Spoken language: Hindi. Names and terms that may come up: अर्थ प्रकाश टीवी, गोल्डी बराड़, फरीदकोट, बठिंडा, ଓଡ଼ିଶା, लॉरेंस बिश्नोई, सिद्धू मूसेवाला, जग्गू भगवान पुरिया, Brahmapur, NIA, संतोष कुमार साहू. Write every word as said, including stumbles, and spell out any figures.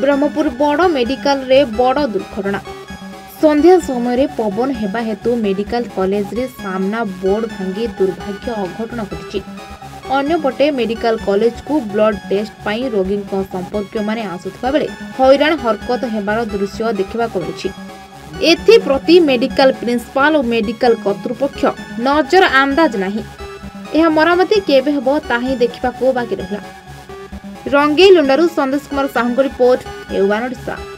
ब्रह्मपुर बड़ मेडिकल रे बड़ दुर्घटना। संध्या समय पवन हेबा हेतु मेडिकल कॉलेज रे सामना बोर्ड भांगी दुर्भाग्य अघटन घटी। अन्यपटे मेडिकल कॉलेज को ब्लड टेस्ट पर रोगी संपर्क मैंने आसुवा बेले हैरान हरकत होबार दृश्य देखा मिली। प्रति मेडिकल प्रिंसिपाल और मेडिकल कर्तृपक्ष नजर आंदाज नाही। यह मरामती केबे हबो ताही देखा बाकी रहा। रंगेई लुंडारू संतोष कुमार साहू रिपोर्ट, ओडिशा।